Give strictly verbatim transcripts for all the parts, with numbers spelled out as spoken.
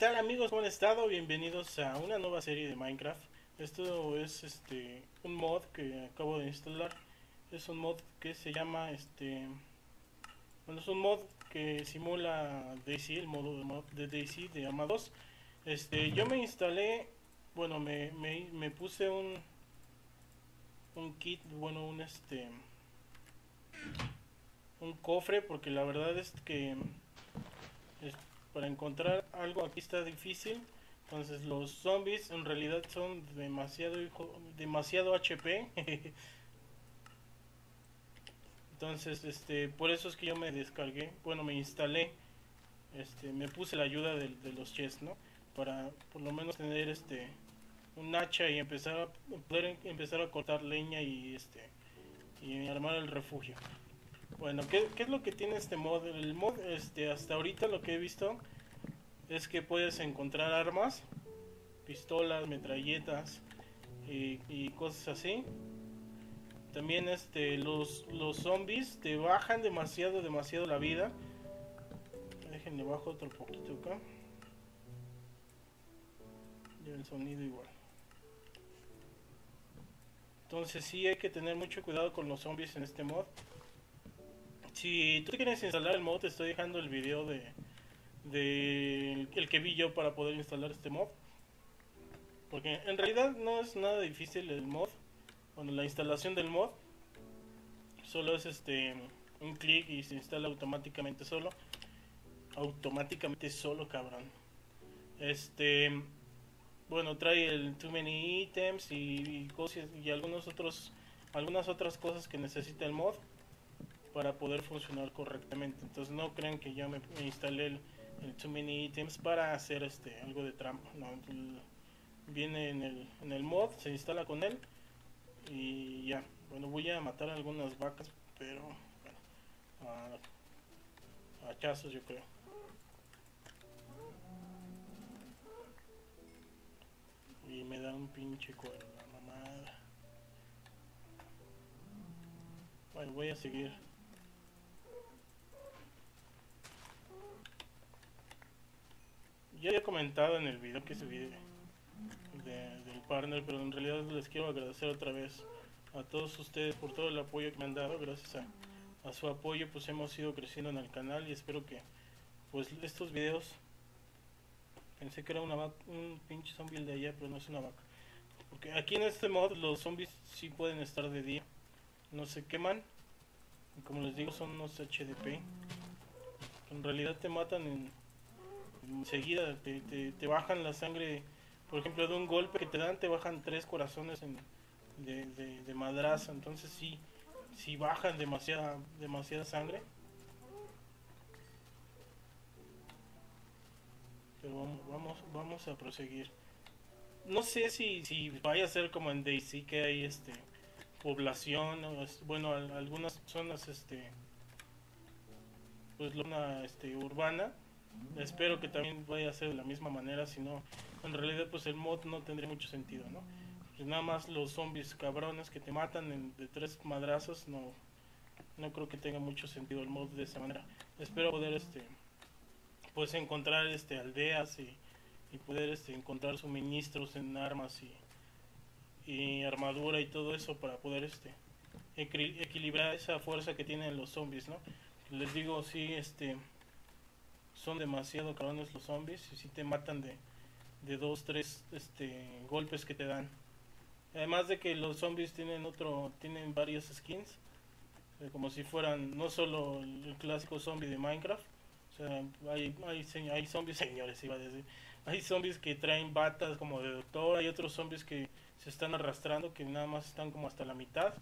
tal amigos? ¿Cómo han estado? Bienvenidos a una nueva serie de Minecraft. Esto es este un mod que acabo de instalar. Es un mod que se llama este bueno, es un mod que simula DayZ, el modo de mod de DayZ de Amados. Este yo me instalé, bueno, me, me, me puse un un kit, bueno, un este un cofre, porque la verdad es que es, para encontrar algo aquí está difícil. Entonces los zombies en realidad son demasiado demasiado H P. Entonces este por eso es que yo me descargué, bueno, me instalé, este me puse la ayuda de, de los chests, ¿no? Para por lo menos tener este un hacha y empezar a poder empezar a cortar leña y este y armar el refugio. Bueno, ¿qué, qué es lo que tiene este mod? El mod, este, hasta ahorita lo que he visto es que puedes encontrar armas, pistolas, metralletas y, y cosas así. También este, los, los zombies te bajan demasiado, demasiado la vida. Déjenle bajo otro poquito acá. Y el sonido igual. Entonces sí hay que tener mucho cuidado con los zombies en este mod. Si tú quieres instalar el mod, te estoy dejando el video de, de el, el que vi yo para poder instalar este mod, porque en realidad no es nada difícil el mod. Bueno, la instalación del mod solo es este un clic y se instala automáticamente solo. Automáticamente solo, cabrón. Este, bueno, trae el Too Many Items y, y cosas y algunos otros algunas otras cosas que necesita el mod para poder funcionar correctamente. Entonces no crean que yo me, me instalé el, el Too Many Items para hacer este algo de trampa. No, el, viene en el, en el mod, se instala con él y ya. Bueno, voy a matar algunas vacas, pero bueno, a hachazos yo creo. Y me da un pinche cuerno, la mamada. Bueno, voy a seguir. Ya había comentado en el video que subí de, de, del partner, pero en realidad les quiero agradecer otra vez a todos ustedes por todo el apoyo que me han dado. Gracias a, a su apoyo pues hemos ido creciendo en el canal y espero que pues estos videos... Pensé que era una vaca, un pinche zombie el de allá, pero no es una vaca. Porque aquí en este mod los zombies sí pueden estar de día, no se queman. Y como les digo, son unos H D P. En realidad te matan en... enseguida te, te, te bajan la sangre. Por ejemplo, de un golpe que te dan te bajan tres corazones en, de, de, de madraza. Entonces sí, sí bajan demasiada, demasiada sangre. Pero vamos, vamos, vamos a proseguir. No sé si, si vaya a ser como en DayZ, que hay este población, o es, bueno, al, algunas zonas este pues una este urbana. Espero que también vaya a ser de la misma manera, si no, en realidad pues el mod no tendría mucho sentido, ¿no? Pues nada más los zombies cabrones que te matan en, de tres madrazos, no, no creo que tenga mucho sentido el mod de esa manera. Espero poder este pues encontrar este aldeas y, y poder este encontrar suministros en armas y, y armadura y todo eso para poder este equilibrar esa fuerza que tienen los zombies, ¿no? Les digo, sí, este son demasiado cabrones los zombies y si sí te matan de, de dos, tres este, golpes que te dan. Además de que los zombies tienen otro, tienen varias skins, eh, como si fueran no solo el clásico zombie de Minecraft. O sea, hay, hay, hay zombies, señores, iba a decir, hay zombies que traen batas como de doctor, hay otros zombies que se están arrastrando, que nada más están como hasta la mitad.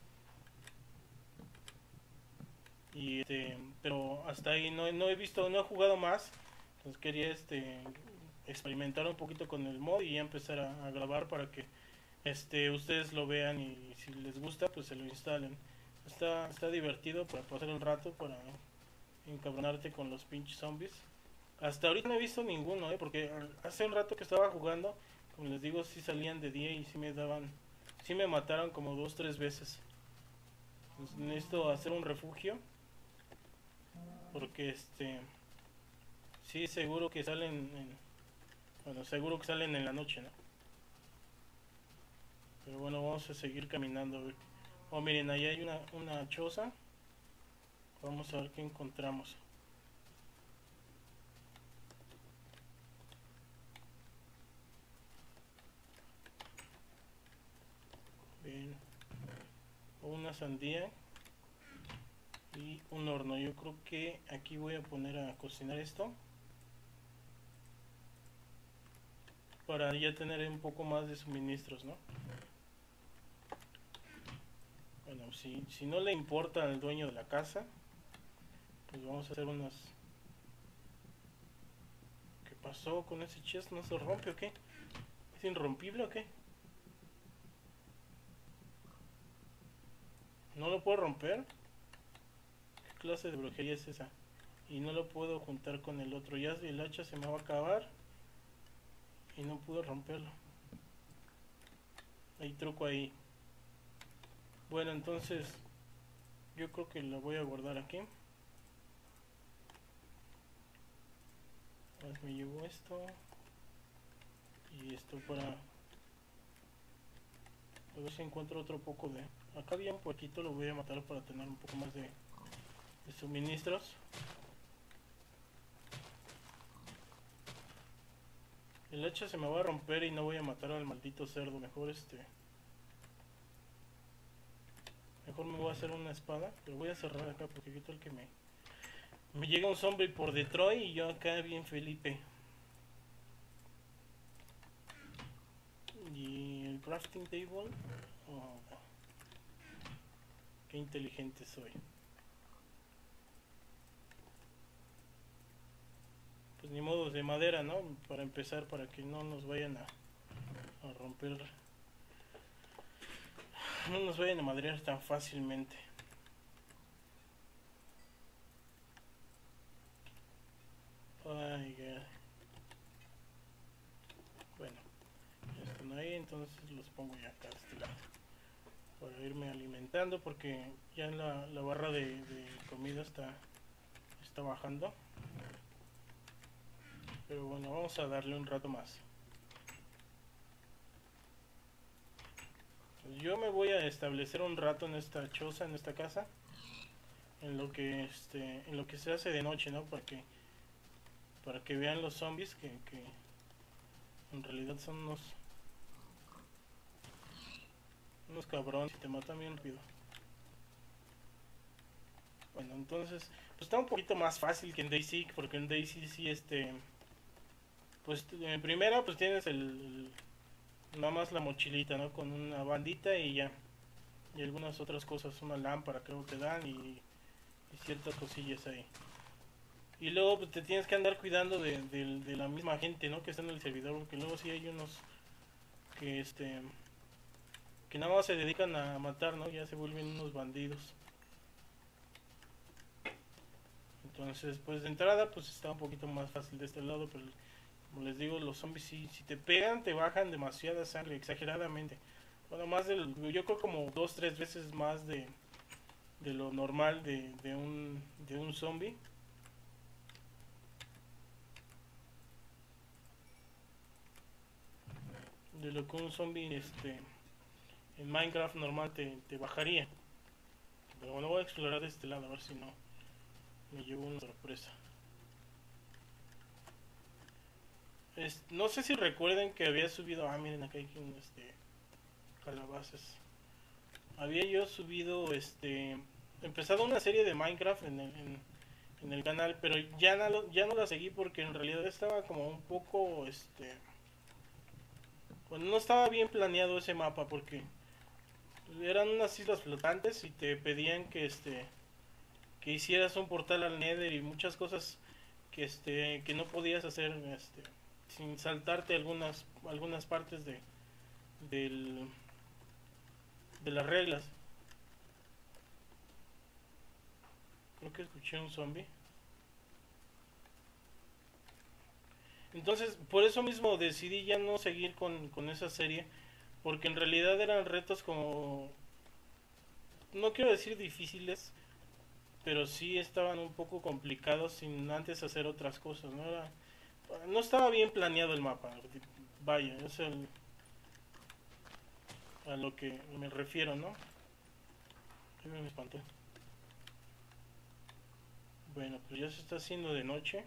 Y este, pero hasta ahí no, no he visto, no he jugado más. Entonces quería este experimentar un poquito con el mod y ya empezar a, a grabar para que este ustedes lo vean y si les gusta pues se lo instalen. Está, está divertido para pasar el rato, para encabronarte con los pinches zombies. Hasta ahorita no he visto ninguno, ¿eh? Porque hace un rato que estaba jugando, como les digo, sí salían de día y sí me daban, sí me mataron como dos, tres veces. Pues necesito hacer un refugio, porque este sí seguro que salen en, Bueno, seguro que salen en la noche, ¿no? Pero bueno, vamos a seguir caminando. Oh, miren, ahí hay una, una choza. Vamos a ver qué encontramos. Bien. Una sandía y un horno. Yo creo que aquí voy a poner a cocinar esto para ya tener un poco más de suministros, ¿no? Bueno, si, si no le importa al dueño de la casa, pues vamos a hacer unas... ¿Qué pasó con ese chest? ¿No se rompe o qué? ¿Es irrompible o qué? ¿No lo puedo romper? ¿Qué clase de brujería es esa? Y no lo puedo juntar con el otro. Ya el hacha se me va a acabar y no pude romperlo. Hay truco ahí. Bueno, entonces yo creo que lo voy a guardar aquí. Pues me llevo esto y esto para... A ver si encuentro otro poco de... Acá había un poquito, lo voy a matar para tener un poco más de, de suministros. El hacha se me va a romper y no voy a matar al maldito cerdo. Mejor este... Mejor me voy a hacer una espada. Pero voy a cerrar acá porque qué tal que me... Me llega un zombie por detrás y yo acá bien Felipe. Y el crafting table... Oh, qué inteligente soy. Pues ni modo, de madera, ¿no? Para empezar, para que no nos vayan a, a romper. No nos vayan a madrear tan fácilmente. Ay, God. Bueno, ya están ahí, entonces los pongo ya acá de este lado, para irme alimentando porque ya en la, la barra de, de comida está, está bajando. Pero bueno, vamos a darle un rato más. Yo me voy a establecer un rato en esta choza, en esta casa, en lo que este, en lo que se hace de noche, ¿no? Para que, para que vean los zombies que, que en realidad son unos... Unos cabrones y te matan bien rápido. Bueno, entonces, pues está un poquito más fácil que en DayZ, porque en DayZ sí, este... Pues en primera, pues tienes el, el... Nada más la mochilita, ¿no? Con una bandita y ya. Y algunas otras cosas, una lámpara creo que dan y, y ciertas cosillas ahí. Y luego pues te tienes que andar cuidando de, de, de la misma gente, ¿no? Que está en el servidor, porque luego sí hay unos que este... que nada más se dedican a matar, ¿no? Ya se vuelven unos bandidos. Entonces, pues de entrada, pues está un poquito más fácil de este lado, pero como les digo, los zombies si, si te pegan, te bajan demasiada sangre, exageradamente. Bueno, más del... Yo creo como dos, tres veces más de, de lo normal de, de un, de un zombie. De lo que un zombie, este... en Minecraft normal te, te bajaría. Pero bueno, voy a explorar de este lado a ver si no me llevo una sorpresa. Es, no sé si recuerden que había subido... Ah, miren, acá hay este, calabazas. Había yo subido este... empezado una serie de Minecraft en el, en, en el canal, pero ya no, ya no la seguí porque en realidad estaba como un poco... este bueno, no estaba bien planeado ese mapa porque... eran unas islas flotantes y te pedían que este que hicieras un portal al Nether y muchas cosas que este que no podías hacer este sin saltarte algunas algunas partes de del de las reglas. Creo que escuché un zombie. Entonces, por eso mismo decidí ya no seguir con, con esa serie, porque en realidad eran retos como... No quiero decir difíciles, pero sí estaban un poco complicados sin antes hacer otras cosas, ¿no? Era, No estaba bien planeado el mapa. Vaya, es el... a lo que me refiero, ¿no? Ay, me espanté. Bueno, pues ya se está haciendo de noche.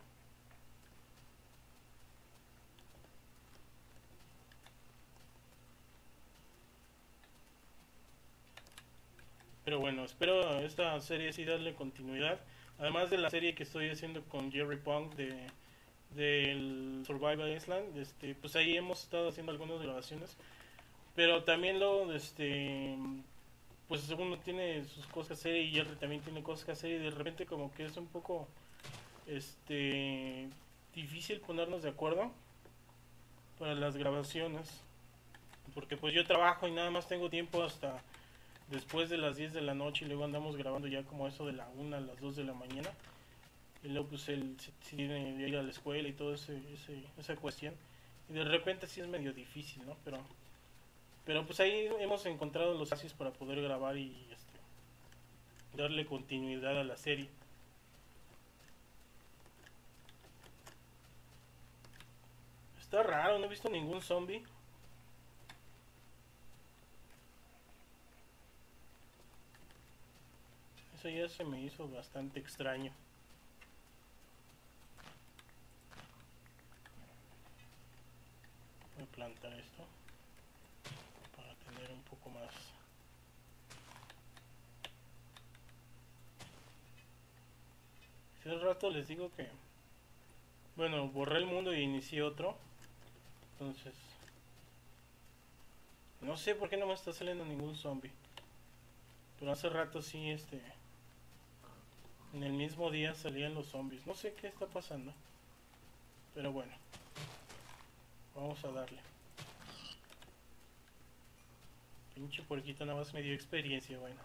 Pero bueno, espero a esta serie sí darle continuidad. Además de la serie que estoy haciendo con Jerry Punk de del Survival Island, este, pues ahí hemos estado haciendo algunas grabaciones. Pero también lo, este, pues uno tiene sus cosas que hacer y Jerry también tiene cosas que hacer y de repente como que es un poco, este, difícil ponernos de acuerdo para las grabaciones. Porque pues yo trabajo y nada más tengo tiempo hasta después de las diez de la noche y luego andamos grabando ya como eso de la una a las dos de la mañana. Y luego pues él tiene que ir a la escuela y todo ese, ese, esa cuestión. Y de repente sí es medio difícil, ¿no? Pero... pero pues ahí hemos encontrado los espacios para poder grabar y este, darle continuidad a la serie. Está raro, no he visto ningún zombie. Eso ya se me hizo bastante extraño. Voy a plantar esto para tener un poco más. Hace rato les digo que, bueno, borré el mundo y inicié otro. Entonces, no sé por qué no me está saliendo ningún zombie. Pero hace rato sí, este, en el mismo día salían los zombies. No sé qué está pasando. Pero bueno, vamos a darle. Pinche puerquito nada más me dio experiencia, bueno.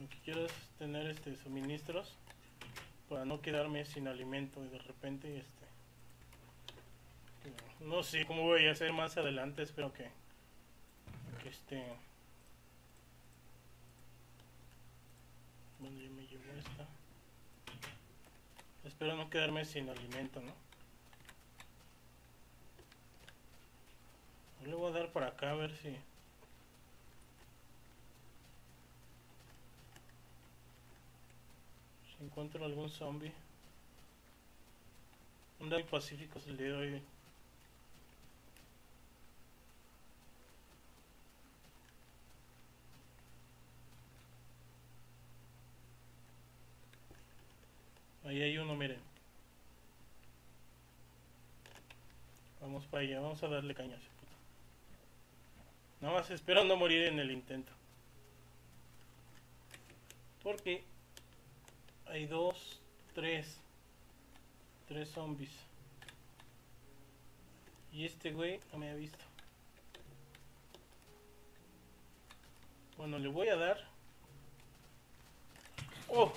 Lo que quiero es tener este suministros para no quedarme sin alimento y de repente este... no sé cómo voy a hacer más adelante, espero que, que este... bueno, yo me llevo esta. Espero no quedarme sin alimento, ¿no? Le voy a dar para acá a ver si... si encuentro algún zombie. Un día pacífico se le doy. Ahí hay uno, miren. Vamos para allá, vamos a darle caña a ese puto. Nada más espero no morir en el intento. Porque hay dos, tres, tres zombies. Y este güey no me ha visto. Bueno, le voy a dar. ¡Oh!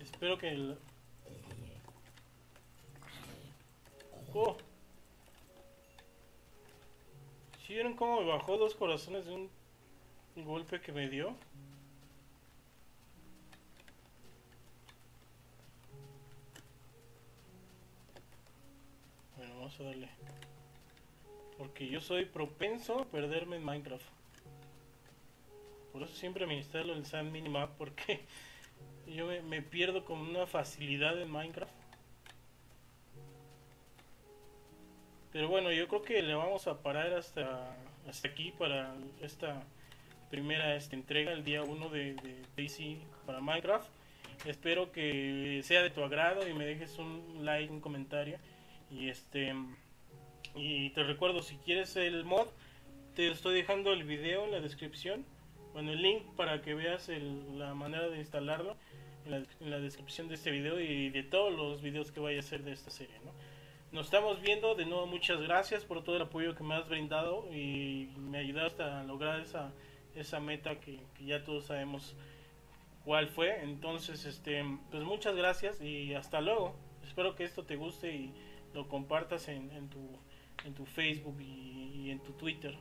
Espero que el... ¡oh! ¿Sí vieron cómo me bajó dos corazones de un golpe que me dio? Bueno, vamos a darle. Porque yo soy propenso a perderme en Minecraft. Por eso siempre me instalo el Sand Minimap, porque... yo me, me pierdo con una facilidad en Minecraft. Pero bueno, yo creo que le vamos a parar hasta hasta aquí para esta primera esta entrega, el día uno de, de DayZ para Minecraft. Espero que sea de tu agrado y me dejes un like, un comentario. Y este y te recuerdo, si quieres el mod, te estoy dejando el video en la descripción. Bueno, el link para que veas el, la manera de instalarlo en la, en la descripción de este video y de todos los videos que vaya a hacer de esta serie, ¿no? Nos estamos viendo. De nuevo, muchas gracias por todo el apoyo que me has brindado y me ayudaste a lograr esa, esa meta que, que ya todos sabemos cuál fue. Entonces, este, pues muchas gracias y hasta luego. Espero que esto te guste y lo compartas en, en, tu, en tu Facebook y, y en tu Twitter.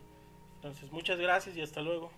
Entonces, muchas gracias y hasta luego.